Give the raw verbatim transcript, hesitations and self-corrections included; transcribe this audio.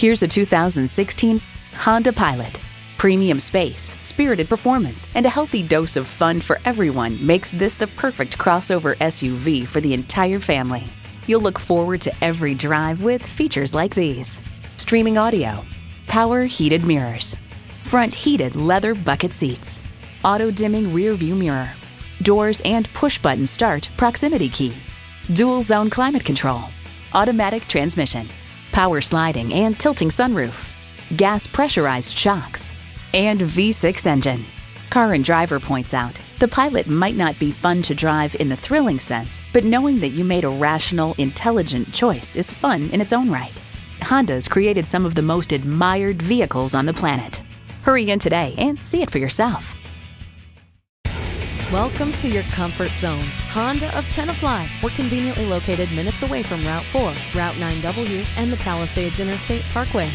Here's a two thousand sixteen Honda Pilot. Premium space, spirited performance, and a healthy dose of fun for everyone makes this the perfect crossover S U V for the entire family. You'll look forward to every drive with features like these: streaming audio, power heated mirrors, front heated leather bucket seats, auto dimming rear view mirror, doors and push button start proximity key, dual zone climate control, automatic transmission, power sliding and tilting sunroof, gas pressurized shocks, and V six engine. Car and Driver points out, the Pilot might not be fun to drive in the thrilling sense, but knowing that you made a rational, intelligent choice is fun in its own right. Honda's created some of the most admired vehicles on the planet. Hurry in today and see it for yourself. Welcome to your comfort zone. Honda of Tenafly. We're conveniently located minutes away from Route four, Route nine W, and the Palisades Interstate Parkway.